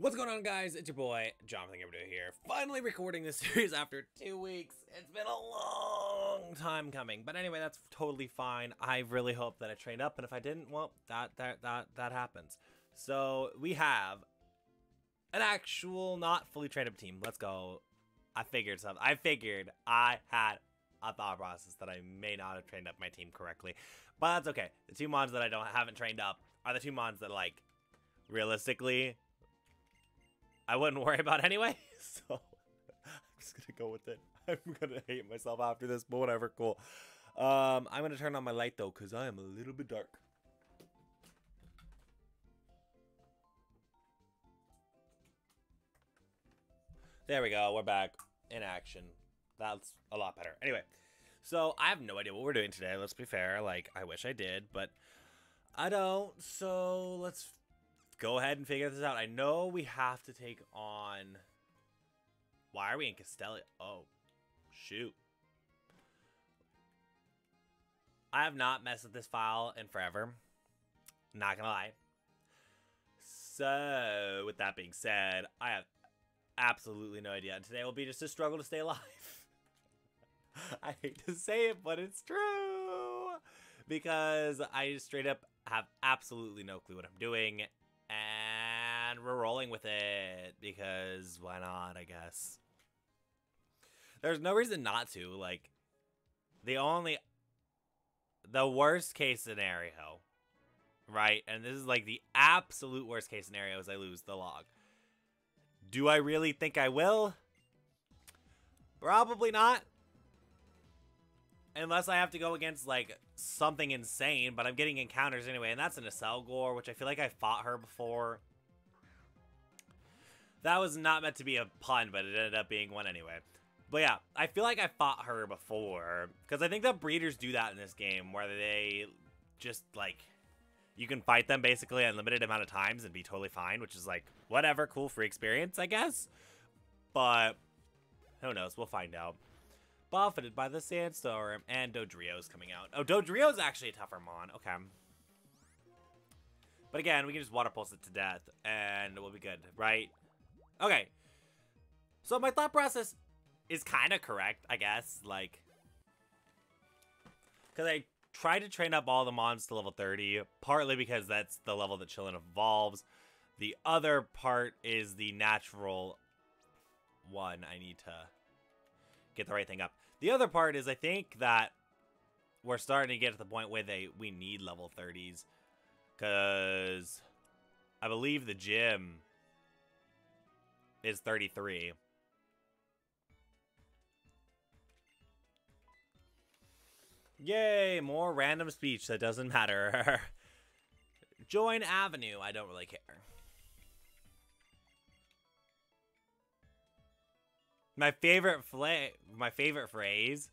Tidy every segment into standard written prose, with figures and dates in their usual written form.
What's going on, guys? It's your boy, Jonathan Gabriel here. Finally recording this series after 2 weeks. It's been a long time coming. But anyway, that's totally fine. I really hope that I trained up. And if I didn't, well, that happens. So we have an actual not fully trained up team. Let's go. I figured something. I figured I had a thought process that I may not have trained up my team correctly. But that's okay. The two mons that I haven't trained up are the two mons that, like, realistically, I wouldn't worry about anyway, so I'm just gonna go with it. I'm gonna hate myself after this, but whatever, cool. I'm gonna turn on my light though, cause I am a little bit dark. There we go, we're back in action. That's a lot better. Anyway, so I have no idea what we're doing today, let's be fair. Like, I wish I did, but I don't, so let's go ahead and figure this out. I know we have to take on... Why are we in Castelia? Oh, shoot. I have not messed with this file in forever. Not gonna lie. So, with that being said, I have absolutely no idea. And today will be just a struggle to stay alive. I hate to say it, but it's true. Because I straight up have absolutely no clue what I'm doing. And we're rolling with it, because why not, I guess. There's no reason not to, like, the worst case scenario, right? And this is, like, the absolute worst case scenario is I lose the log. Do I really think I will? Probably not. Unless I have to go against, like, something insane, but I'm getting encounters anyway, and that's an Acelgor, which I feel like I fought her before. That was not meant to be a pun, but it ended up being one anyway. But yeah, I feel like I fought her before, because I think that breeders do that in this game, where they just, like, you can fight them basically an unlimited amount of times and be totally fine, which is, like, whatever, cool, free experience, I guess. But who knows, we'll find out. Buffeted by the sandstorm, and Dodrio's coming out. Oh, Dodrio's actually a tougher mon. Okay. But again, we can just water pulse it to death, and we'll be good, right? Okay. So my thought process is kind of correct, I guess. Like, because I tried to train up all the mons to level 30, partly because that's the level that Chillin evolves. The other part is the natural one I need to get the right thing up. The other part is I think that we're starting to get to the point where we need level 30s, because I believe the gym is 33. Yay, more random speech that doesn't matter. Join Avenue, I don't really care. My favorite phrase.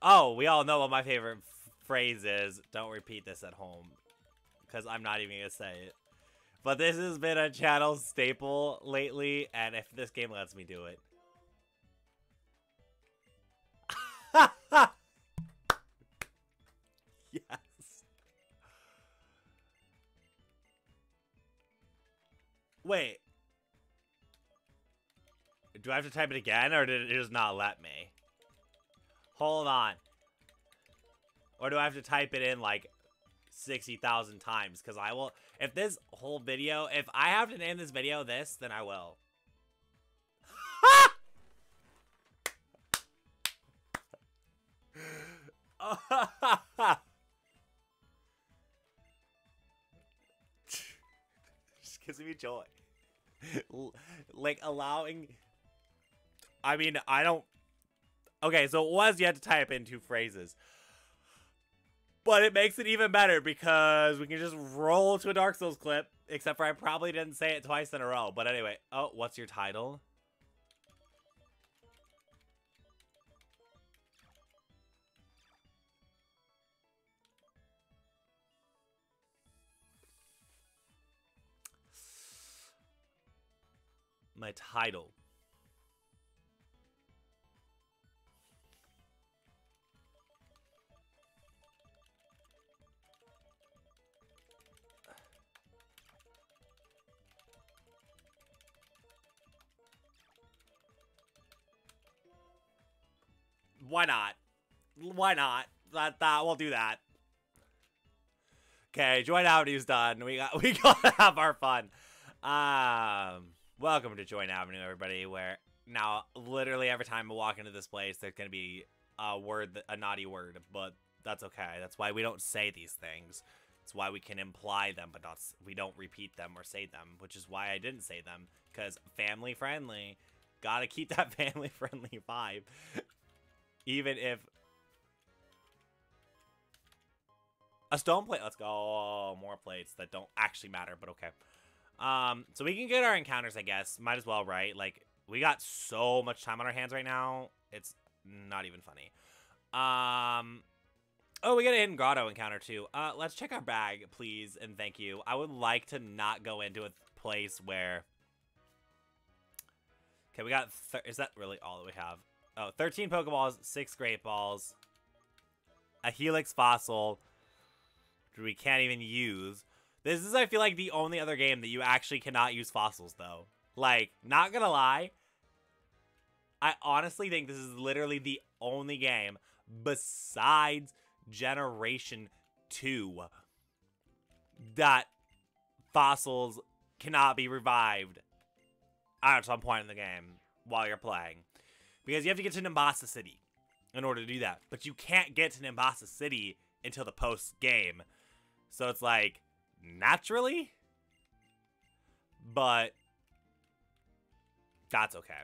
Oh, we all know what my favorite phrase is. Don't repeat this at home, because I'm not even gonna say it. But this has been a channel staple lately, and if this game lets me do it, yes. Wait. Do I have to type it again, or did it just not let me? Hold on. Or do I have to type it in, like, 60,000 times? Because I will... If this whole video... If I have to name this video this, then I will. Just gives me joy. Like, allowing... I mean, I don't... Okay, so it was you had to type in two phrases. But it makes it even better, because we can just roll to a Dark Souls clip. Except for I probably didn't say it twice in a row. But anyway. Oh, what's your title? My title. Why not? Why not? That we'll do that. Okay, Join Avenue's done. We gotta have our fun. Welcome to Join Avenue, everybody. Where now, literally every time I walk into this place, there's gonna be a word, a naughty word, but that's okay. That's why we don't say these things. It's why we can imply them, but not we don't repeat them or say them, which is why I didn't say them, because family friendly. Gotta keep that family friendly vibe. Even if a stone plate, let's go. Oh, more plates that don't actually matter, but okay. So we can get our encounters, I guess. Might as well, right? Like, we got so much time on our hands right now. It's not even funny. Oh, we got a hidden grotto encounter too. Let's check our bag, please, and thank you. I would like to not go into a place where... Okay, we got... Is that really all that we have? Oh, 13 Pokeballs, 6 Great Balls, a Helix Fossil, which we can't even use. This is, I feel like, the only other game that you actually cannot use fossils, though. Like, not gonna lie, I honestly think this is literally the only game besides... Generation 2 that fossils cannot be revived at some point in the game while you're playing, because you have to get to Nimbasa City in order to do that, but you can't get to Nimbasa City until the post game, so it's like naturally, but that's okay.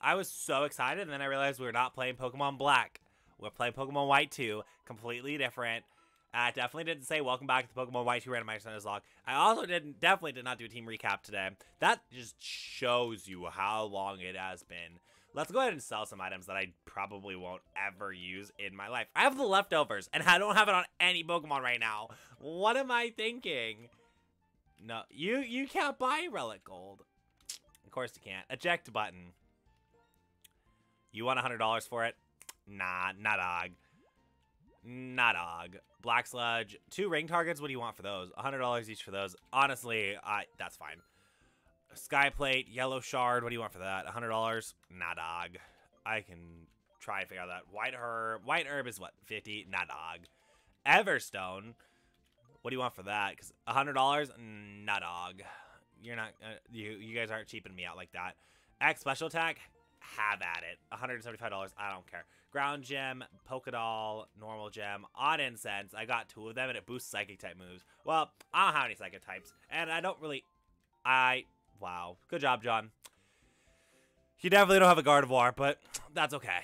I was so excited, and then I realized we were not playing Pokemon Black. We're playing Pokemon White 2, completely different. I definitely didn't say welcome back to the Pokemon White 2 randomizer Nuzlocke. I also definitely did not do a team recap today. That just shows you how long it has been. Let's go ahead and sell some items that I probably won't ever use in my life. I have the leftovers, and I don't have it on any Pokemon right now. What am I thinking? No, you can't buy Relic Gold. Of course you can't. Eject button. You want $100 for it? Nah, not dog. Not dog. Black Sludge. 2 ring targets. What do you want for those? $100 each for those. Honestly, that's fine. Sky Plate. Yellow Shard. What do you want for that? $100? Nah, dog. I can try and figure out that. White Herb. White Herb is what? 50? Nah, dog. Everstone. What do you want for that? Because $100? Nah, dog. You're not... you guys aren't cheaping me out like that. X Special Attack. Have at it. $175. I don't care. Ground Gem, Pokédoll, Normal Gem, Odd Incense. I got 2 of them, and it boosts Psychic type moves. Well, I don't have any Psychic types, and I don't really... Wow. Good job, John. You definitely don't have a Gardevoir, but that's okay.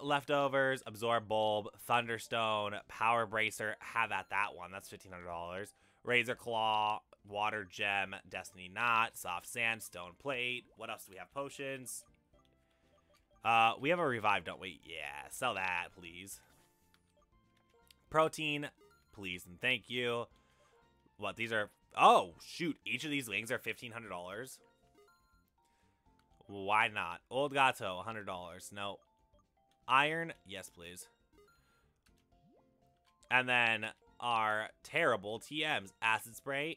Leftovers, Absorb Bulb, Thunderstone, Power Bracer. Have at that one. That's $1,500. Razor Claw, Water Gem, Destiny Knot, Soft Sand, Stone Plate. What else do we have? Potions. We have a revive, don't we? Yeah, sell that, please. Protein, please and thank you. What, these are... Oh, shoot. Each of these wings are $1,500. Why not? Old Gato, $100. No. Iron, yes, please. And then our terrible TMs. Acid Spray.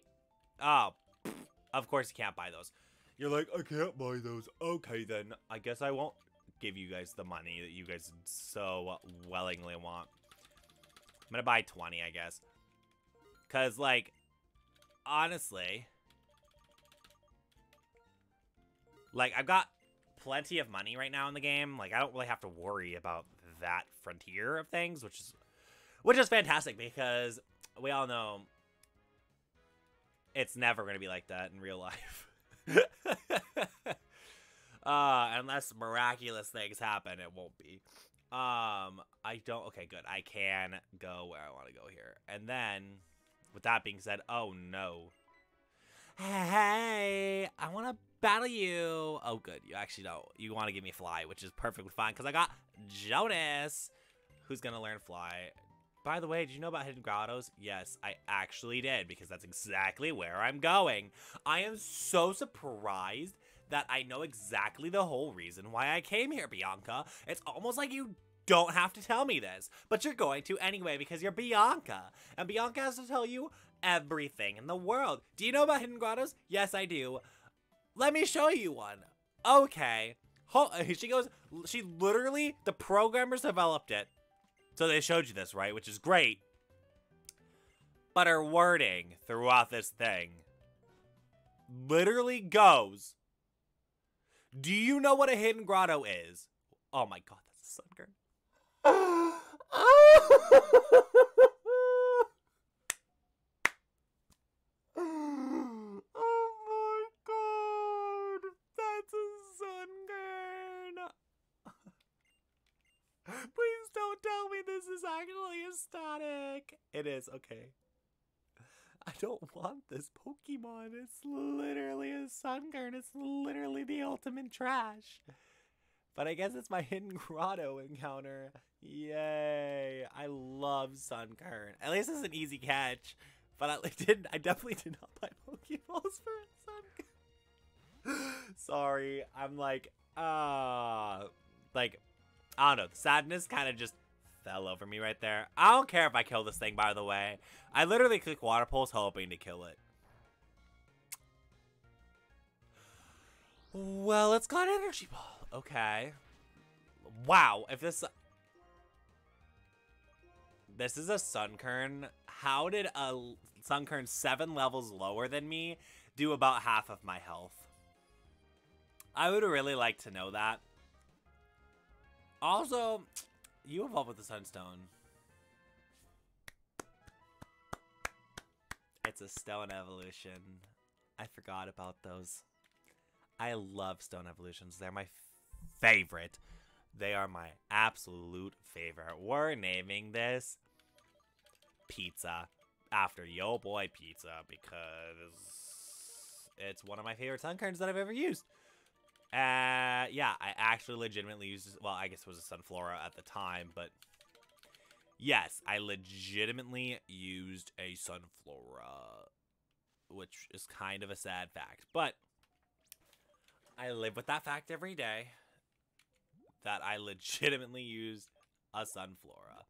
Oh, pff, of course you can't buy those. You're like, I can't buy those. Okay, then. I guess I won't give you guys the money that you guys so willingly want. I'm gonna buy 20, I guess, because, like, honestly, like, I've got plenty of money right now in the game. Like, I don't really have to worry about that frontier of things, which is fantastic, because we all know it's never gonna be like that in real life. Unless miraculous things happen, it won't be. I don't... Okay, good. I can go where I want to go here. And then, with that being said... Oh, no. Hey, I want to battle you. Oh, good. You actually don't. You want to give me Fly, which is perfectly fine, because I got Jonas, who's going to learn Fly. By the way, did you know about hidden grottos? Yes, I actually did, because that's exactly where I'm going. I am so surprised that I know exactly the whole reason why I came here, Bianca. It's almost like you don't have to tell me this, but you're going to anyway, because you're Bianca, and Bianca has to tell you everything in the world. Do you know about hidden grottos? Yes, I do. Let me show you one. Okay, She goes, she literally, the programmers developed it. So they showed you this, right? Which is great. But her wording throughout this thing literally goes, do you know what a hidden grotto is? Oh my god, that's a Sunkern. Oh my god, that's a Sunkern. Please don't tell me this is actually a static. It is, okay. I don't want this Pokemon. It's literally a Sunkern. It's literally the ultimate trash. But I guess it's my hidden grotto encounter. Yay. I love Sunkern. At least it's an easy catch. But I definitely did not buy Pokeballs for Sunkern. Sorry. I'm like, I don't know. The sadness kind of just fell over me right there. I don't care if I kill this thing, by the way. I literally click water pulse hoping to kill it. Well, it's got energy ball. Okay. Wow, if this is a Sunkern, how did a Sunkern 7 levels lower than me do about half of my health? I would really like to know that. Also, you evolve with the Sunstone. It's a stone evolution. I forgot about those. I love stone evolutions. They're my favorite. They are my absolute favorite. We're naming this Pizza after Yo Boy Pizza because it's one of my favorite Sunkerns that I've ever used. Yeah, I actually legitimately used, well, I guess it was a Sunflora at the time, but yes, I legitimately used a Sunflora, which is kind of a sad fact, but I live with that fact every day that I legitimately used a Sunflora.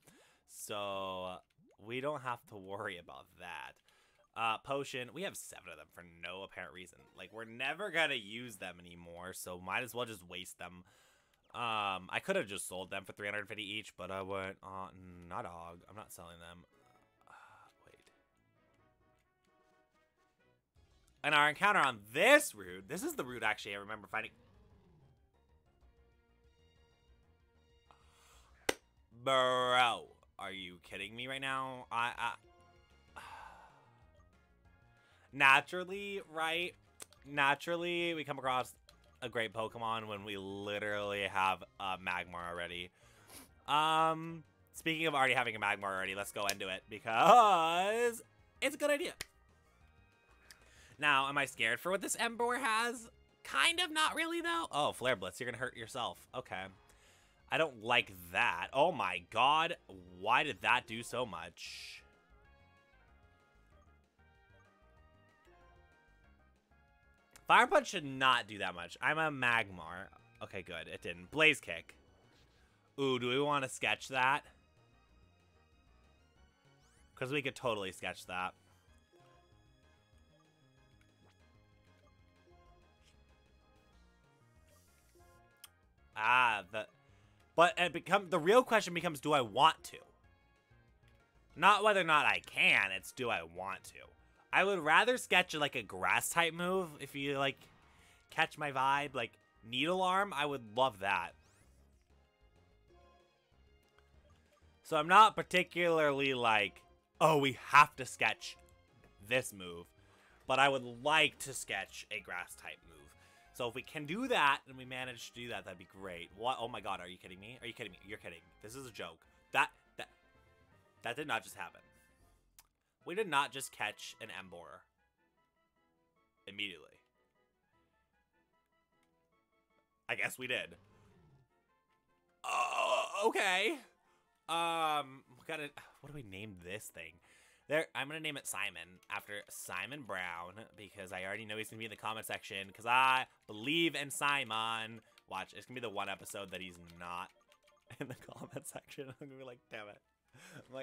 So we don't have to worry about that. Potion. We have 7 of them for no apparent reason. Like, we're never gonna use them anymore, so might as well just waste them. I could have just sold them for 350 each, but I went, not dog. I'm not selling them. Wait. And our encounter on this route, this is the route, actually, I remember finding. Bro, are you kidding me right now? Naturally, right? Naturally, we come across a great Pokemon when we literally have a Magmar already. Speaking of already having a Magmar already, let's go into it because it's a good idea. Now, am I scared for what this Emboar has? Kind of, not really, though. Oh, Flare Blitz, you're gonna hurt yourself. Okay. I don't like that. Oh my god, why did that do so much? Fire Punch should not do that much. I'm a Magmar. Okay, good. It didn't. Blaze Kick. Ooh, do we want to sketch that? Because we could totally sketch that. But the real question becomes, do I want to? Not whether or not I can. It's do I want to? I would rather sketch like a grass type move if you like catch my vibe, like Needle Arm. I would love that. So I'm not particularly like, oh, we have to sketch this move, but I would like to sketch a grass type move. So if we can do that and we manage to do that, that'd be great. What? Oh my god, are you kidding me? Are you kidding me? You're kidding. This is a joke. That did not just happen. We did not just catch an Emboar immediately. I guess we did. Oh, okay. What do we name this thing? I'm gonna name it Simon after Simon Brown because I already know he's gonna be in the comment section because I believe in Simon. Watch, it's gonna be the one episode that he's not in the comment section. I'm gonna be like, damn it.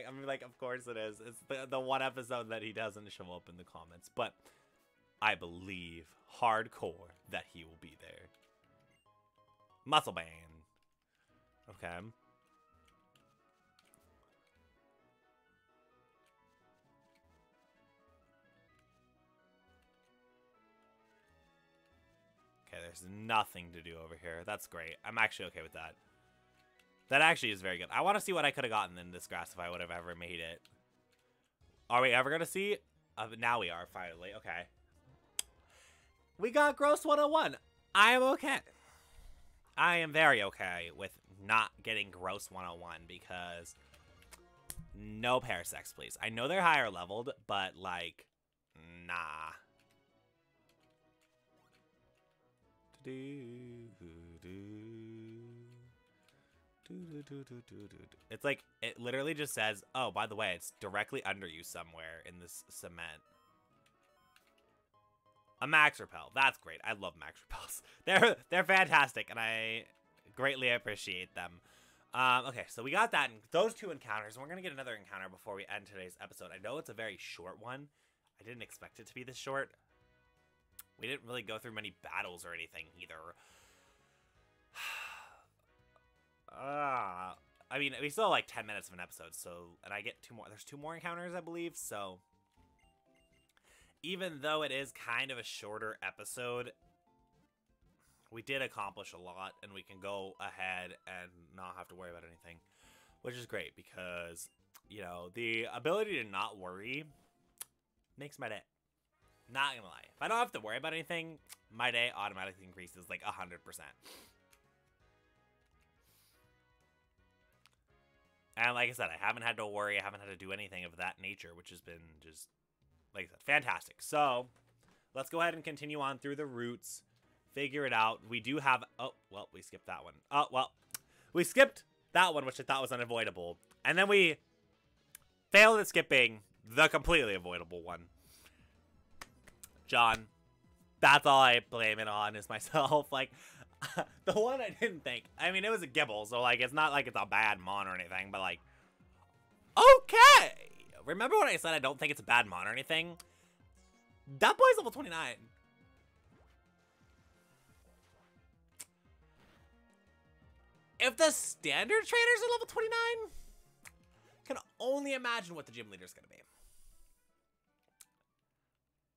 I'm like, of course it is. It's the one episode that he doesn't show up in the comments, but I believe hardcore that he will be there. Muscle Band. Okay. Okay, there's nothing to do over here. That's great. I'm actually okay with that. That actually is very good. I want to see what I could have gotten in this grass if I would have ever made it. Are we ever going to see? Now we are, finally. Okay. We got Gross 101. I am okay. I am very okay with not getting Gross 101 because no Parasects, please. I know they're higher leveled, but, like, nah. It's like, it literally just says, oh, by the way, it's directly under you somewhere in this cement. A Max Repel. That's great. I love Max Repels. They're fantastic, and I greatly appreciate them. Okay, so we got that, those two encounters, and we're going to get another encounter before we end today's episode. I know it's a very short one. I didn't expect it to be this short. We didn't really go through many battles or anything, either. I mean, we still have like 10 minutes of an episode, so, and I get two more, there's two more encounters, I believe, so even though it is kind of a shorter episode, we did accomplish a lot, and we can go ahead and not have to worry about anything, which is great, because, you know, the ability to not worry makes my day. Not gonna lie, if I don't have to worry about anything, my day automatically increases like 100%. And like I said, I haven't had to worry. I haven't had to do anything of that nature, which has been just, like I said, fantastic. So, let's go ahead and continue on through the routes. Figure it out. We do have... Oh, well, we skipped that one. Oh, well. We skipped that one, which I thought was unavoidable. And then we failed at skipping the completely avoidable one. John, that's all I blame it on is myself. Like... the one I didn't think. I mean, it was a Gibble, so, like, it's not like it's a bad mon or anything, but, like, okay! Remember when I said I don't think it's a bad mon or anything? That boy's level 29. If the standard trainers are level 29, I can only imagine what the gym leader's gonna be.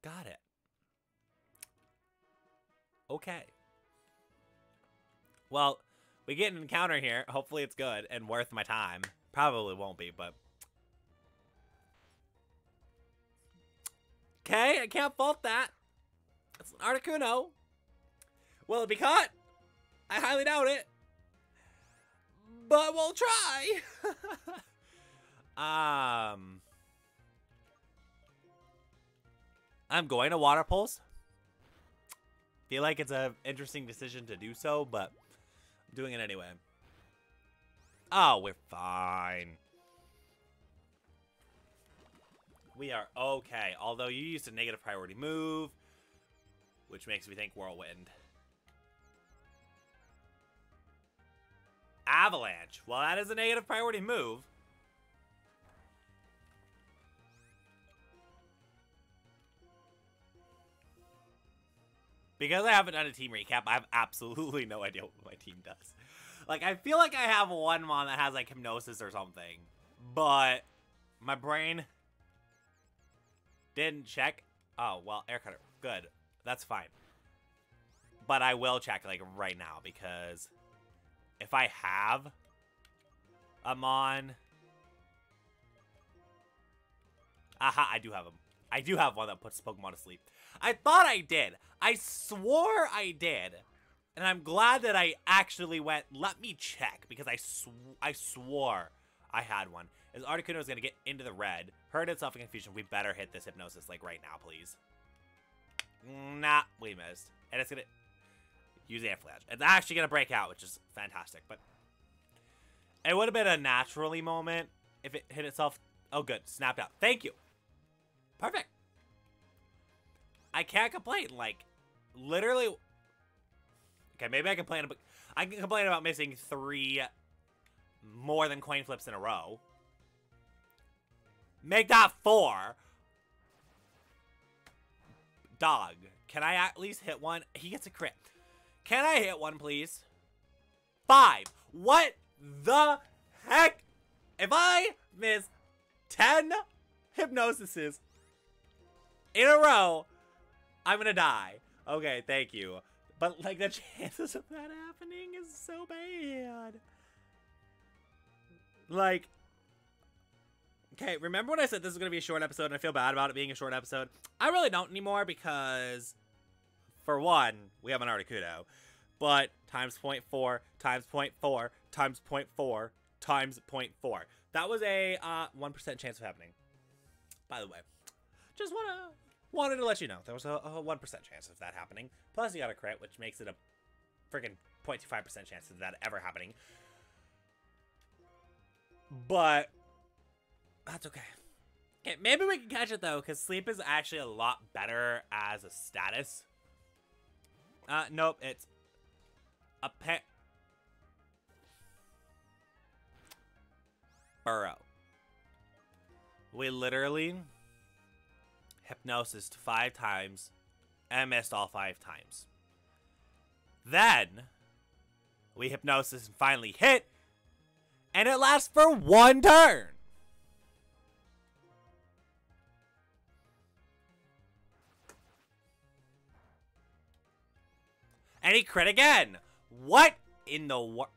Got it. Okay. Well, we get an encounter here. Hopefully it's good and worth my time. Probably won't be, but... Okay, I can't fault that. It's an Articuno. Will it be caught? I highly doubt it. But we'll try. I'm going to Water Pulse. Feel like it's an interesting decision to do so, but... doing it anyway. Oh, we're fine. We are okay. Although you used a negative priority move, which makes me think Whirlwind. Avalanche. Well, that is a negative priority move. Because I haven't done a team recap, I have absolutely no idea what my team does. Like, I feel like I have one mon that has, like, Hypnosis or something. But my brain didn't check. Oh, well, Air Cutter. Good. That's fine. But I will check, like, right now. Because if I have a mon... Aha, I do have him. I do have one that puts Pokemon to sleep. I thought I did. I swore I did. And I'm glad that I actually went, let me check. Because I swore I had one. As Articuno is going to get into the red. Hurt itself in confusion. We better hit this Hypnosis, like, right now, please. Nah, we missed. And it's going to use Amblyage. It's actually going to break out, which is fantastic. But it would have been a naturally moment if it hit itself. Oh, good. Snapped out. Thank you. Perfect. I can't complain. Like, literally. Okay, maybe I complain about. I can complain about missing 3 more than coin flips in a row. Make that 4. Dog, can I at least hit one? He gets a crit. Can I hit one, please? 5. What the heck? If I miss 10 hypnosises in a row, I'm gonna die. Okay, thank you. But, like, the chances of that happening is so bad. Like, okay, remember when I said this was gonna be a short episode and I feel bad about it being a short episode? I really don't anymore because, for one, we have an Articuno. But times 0.4, times 0.4, times 0.4, times 0.4. That was a 1% chance of happening. By the way, just wanted to let you know there was a 1% chance of that happening. Plus you got a crit, which makes it a freaking 0.25% chance of that ever happening. But that's okay. Okay, maybe we can catch it though, because sleep is actually a lot better as a status. Nope, it's a pet burrow. We literally hypnosised 5 times and missed all 5 times. Then we hypnosised and finally hit, and it lasts for 1 turn. And he crit again. What in the world?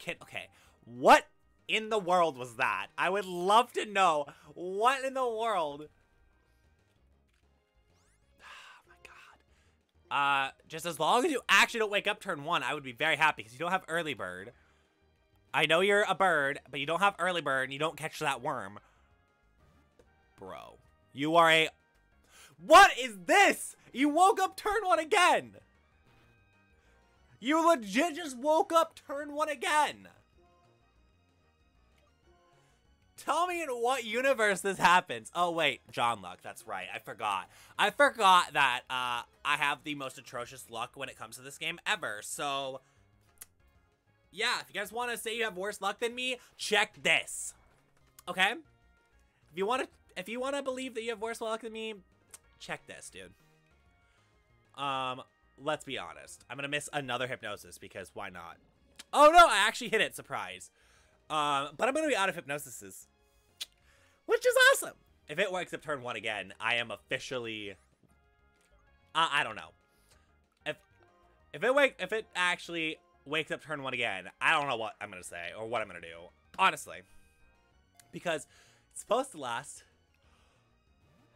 Okay, what in the world was that? I would love to know what in the world. Oh my god. Just as long as you actually don't wake up turn 1, I would be very happy, because you don't have early bird. I know you're a bird, but you don't have early bird and you don't catch that worm. Bro, you are a... What is this? You woke up turn 1 again. You legit just woke up turn 1 again. Tell me in what universe this happens. Oh, wait. John luck. That's right. I forgot. I forgot that I have the most atrocious luck when it comes to this game ever. So, yeah. If you guys want to say you have worse luck than me, check this. Okay? If you want to believe that you have worse luck than me, check this, dude. Let's be honest. I'm gonna miss another hypnosis because why not? Oh no, I actually hit it. Surprise. But I'm gonna be out of hypnosises, which is awesome. If it wakes up turn 1 again, I am officially. I don't know. If it actually wakes up turn 1 again, I don't know what I'm gonna say or what I'm gonna do, honestly, because it's supposed to last.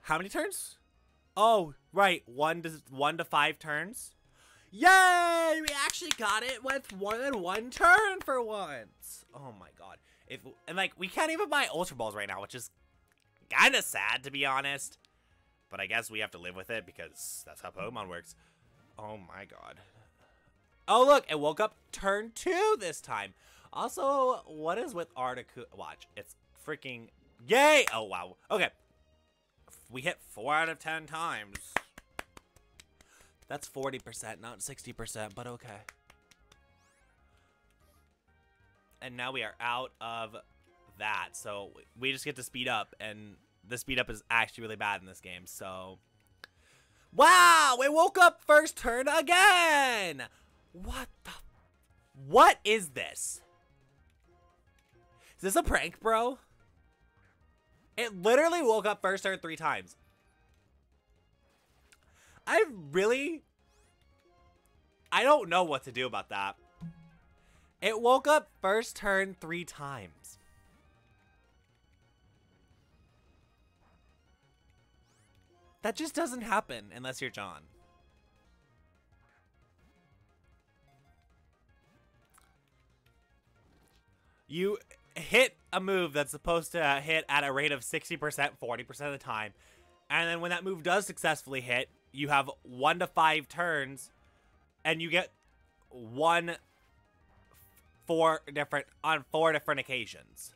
How many turns? Oh, right, 1 to 5 turns. Yay! We actually got it with more than 1 turn for once. Oh my god! And we can't even buy Ultra Balls right now, which is kind of sad to be honest. But I guess we have to live with it because that's how Pokemon works. Oh my god! Oh look, it woke up turn 2 this time. Also, what is with Articuno? Watch, it's freaking yay! Oh wow. Okay. We hit 4 out of 10 times. That's 40%, not 60%, but okay. And now we are out of that, so we just get to speed up, and the speed up is actually really bad in this game, so. Wow, we woke up first turn again! What the? What is this? Is this a prank, bro? It literally woke up first turn 3 times. I don't know what to do about that. It woke up first turn 3 times. That just doesn't happen unless you're John. You hit a move that's supposed to hit at a rate of 60%, 40% of the time. And then when that move does successfully hit, you have 1 to 5 turns and you get 4 different occasions.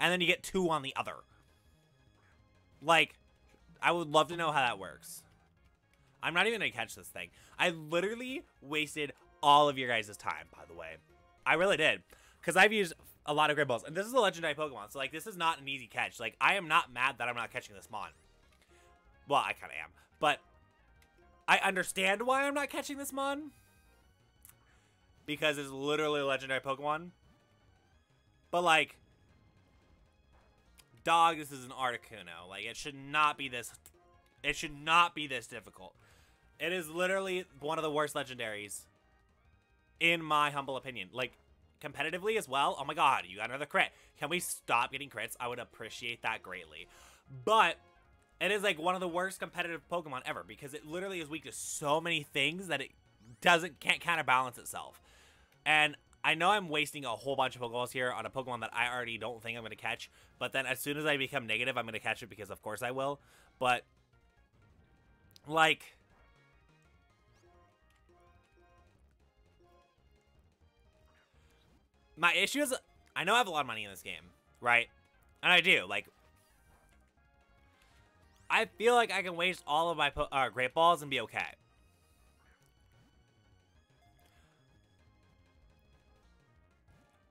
And then you get 2 on the other. Like, I would love to know how that works. I'm not even gonna catch this thing. I literally wasted all of your guys' time, by the way. I really did. Because I've used a lot of Great Balls. And this is a legendary Pokemon. So, like, this is not an easy catch. Like, I am not mad that I'm not catching this Mon. Well, I kind of am. But I understand why I'm not catching this Mon. because it's literally a legendary Pokemon. But, like, dog, this is an Articuno. Like, it should not be this. It should not be this difficult. It is literally one of the worst legendaries, in my humble opinion. Like, competitively as well. Oh my god, you got another crit. Can we stop getting crits? I would appreciate that greatly. But it is, like, one of the worst competitive Pokemon ever, because it literally is weak to so many things that it can't counterbalance itself. And I know I'm wasting a whole bunch of Pokeballs here on a Pokemon that I already don't think I'm going to catch. But then as soon as I become negative, I'm going to catch it because, of course, I will. But, like, my issue is, I know I have a lot of money in this game, right? And I do. Like, I feel like I can waste all of my Great Balls and be okay.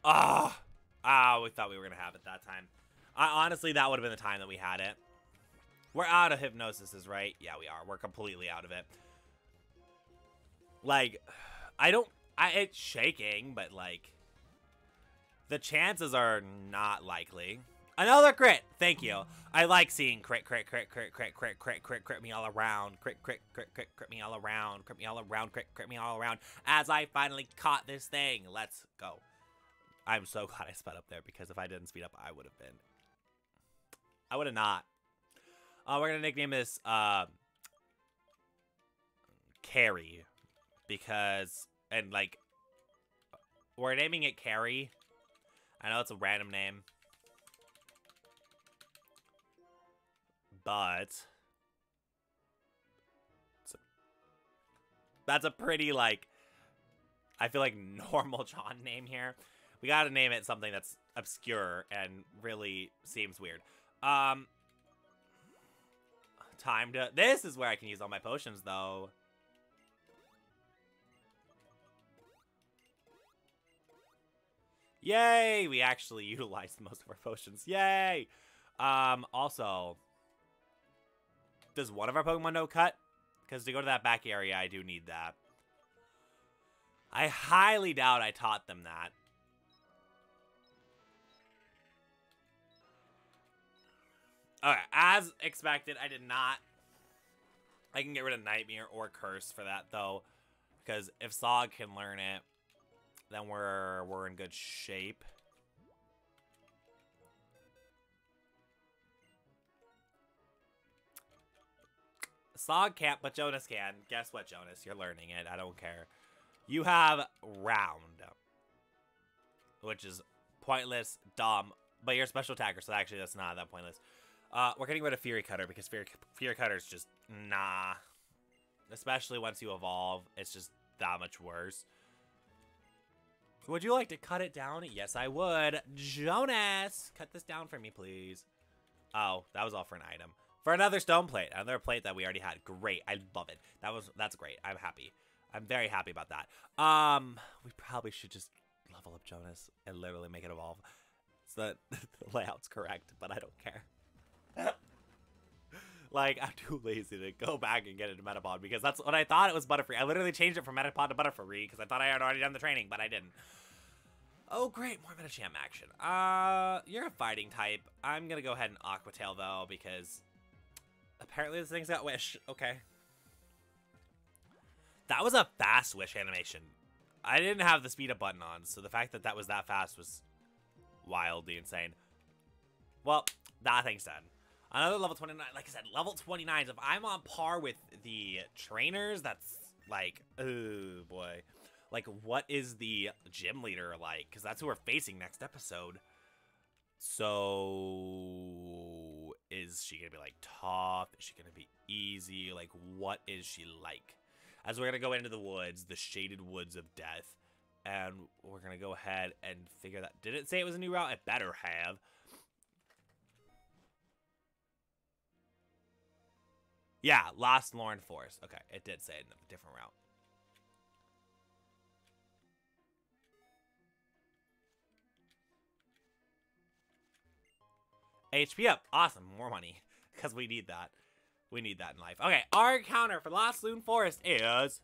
Oh, we thought we were going to have it that time. Honestly, that would have been the time that we had it. We're out of Hypnosis, right? Yeah, we are. We're completely out of it. Like, it's shaking, but, like, the chances are not likely. Another crit! Thank you. I like seeing crit, crit, crit, crit, crit, crit, crit, crit, crit me all around. Crit, crit, crit, crit, crit me all around. Crit me all around. Crit, crit me all around. As I finally caught this thing. Let's go. I'm so glad I sped up there, because if I didn't speed up, I would have been. I would have not. We're going to nickname this Carrie. Because, and, like, we're naming it Carrie. I know it's a random name, but that's a pretty, like, I feel like normal John name here. We gotta name it something that's obscure and really seems weird. Time to, this is where I can use all my potions, though. Yay! We actually utilized most of our potions. Yay! Also, does one of our Pokemon know Cut? Because to go to that back area, I do need that. I highly doubt I taught them that. Alright, as expected, I did not. I can get rid of Nightmare or Curse for that, though. Because if Sog can learn it, then we're in good shape. Sog can't, but Jonas can. Guess what, Jonas? You're learning it. I don't care. You have Round, which is pointless, dumb, but you're a special attacker, so actually that's not that pointless. We're getting rid of Fury Cutter, because Fury Cutter's just, nah. Especially once you evolve, it's just that much worse. Would you like to cut it down? Yes, I would. Jonas, cut this down for me, please. Oh, that was all for an item. For another stone plate. Another plate that we already had. Great. I love it. That's great. I'm happy. I'm very happy about that. We probably should just level up Jonas and literally make it evolve. So that the layout's correct, but I don't care. Like, I'm too lazy to go back and get into Metapod, because that's what I thought it was, Butterfree. I literally changed it from Metapod to Butterfree because I thought I had already done the training, but I didn't. Oh, great. More Metacham action. You're a fighting type. I'm going to go ahead and Aqua Tail, though, because apparently this thing's got Wish. Okay. That was a fast Wish animation. I didn't have the speed up button on, so the fact that that was that fast was wildly insane. Well, that thing's done. Another level 29, like I said, level 29s. If I'm on par with the trainers, that's like, oh boy. Like, what is the gym leader like? Because that's who we're facing next episode. So, is she going to be, like, tough? Is she going to be easy? Like, what is she like? As we're going to go into the woods, the shaded woods of death. And we're going to go ahead and figure that. Did it say it was a new route? It better have. Yeah, Lostlorn Forest. Okay, it did say it in a different route. HP up. Awesome. More money. Because we need that. We need that in life. Okay, our counter for Lostlorn Forest is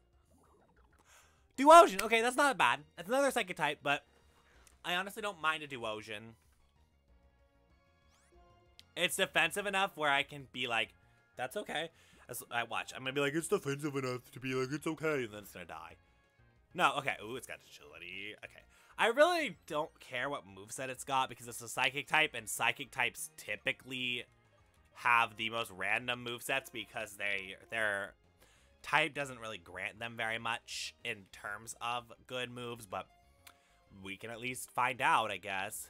Duosion! Okay, that's not bad. That's another psychic type, but I honestly don't mind a Duosion. It's defensive enough where I can be like, that's okay. I watch. I'm gonna be like, it's defensive enough to be like, it's okay, and then it's gonna die. No, okay. Ooh, it's got agility. Okay. I really don't care what moveset it's got because it's a psychic type, and psychic types typically have the most random movesets because their type doesn't really grant them very much in terms of good moves, but we can at least find out, I guess.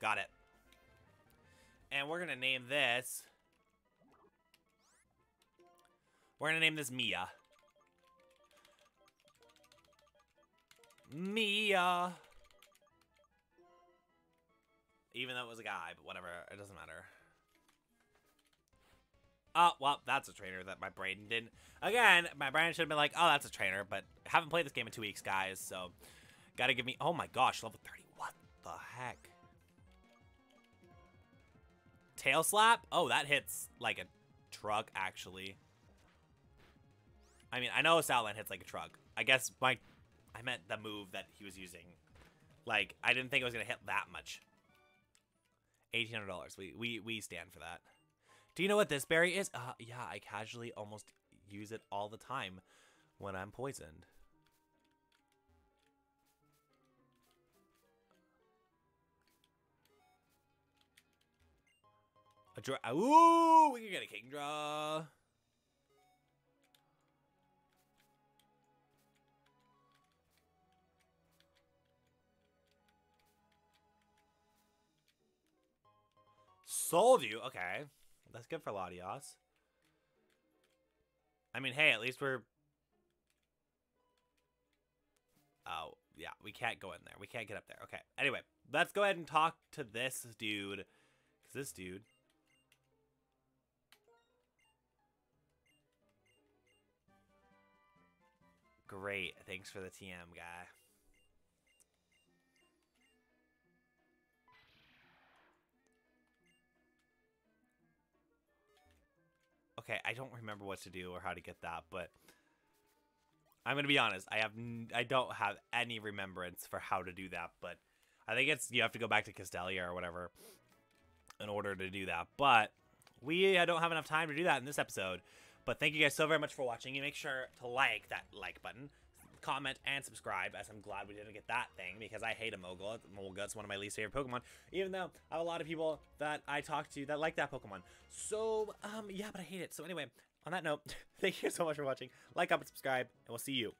Got it. And we're gonna name this... We're gonna name this Mia. Mia! Even though it was a guy, but whatever. It doesn't matter. Oh, well, that's a trainer that my brain didn't... Again, my brain should have been like, oh, that's a trainer, but haven't played this game in 2 weeks, guys, so... Gotta give me... Oh my gosh, level 30. What the heck? Tail slap? Oh, that hits like a truck, actually. I mean, I know Southland hits like a truck. I guess I meant the move that he was using. Like, I didn't think it was going to hit that much. $1,800. We stand for that. Do you know what this berry is? Yeah, I casually almost use it all the time when I'm poisoned. A draw. Ooh, we can get a king draw. Sold you. Okay. That's good for Latias. I mean, hey, at least we're... Oh, yeah. We can't go in there. We can't get up there. Okay. Anyway, let's go ahead and talk to this dude. Because this dude... Great. Thanks for the TM, guy. Okay, I don't remember what to do or how to get that, but I'm gonna be honest. I don't have any remembrance for how to do that, but I think it's you have to go back to Castelia or whatever in order to do that. But I don't have enough time to do that in this episode. But thank you guys so very much for watching. You make sure to like that like button, comment, and subscribe, as I'm glad we didn't get that thing because I hate a Mogul. Mogul's one of my least favorite Pokemon, even though I have a lot of people that I talk to that like that Pokemon. So, yeah, but I hate it. So anyway, on that note, thank you so much for watching. Like, comment, subscribe, and we'll see you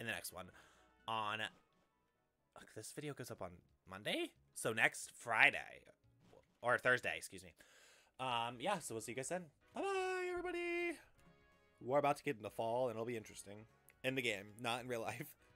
in the next one on... Look, this video goes up on Monday? So next Friday. Or Thursday, excuse me. Yeah, so we'll see you guys then. Bye-bye, everybody! We're about to get into fall, and it'll be interesting. In the game, not in real life.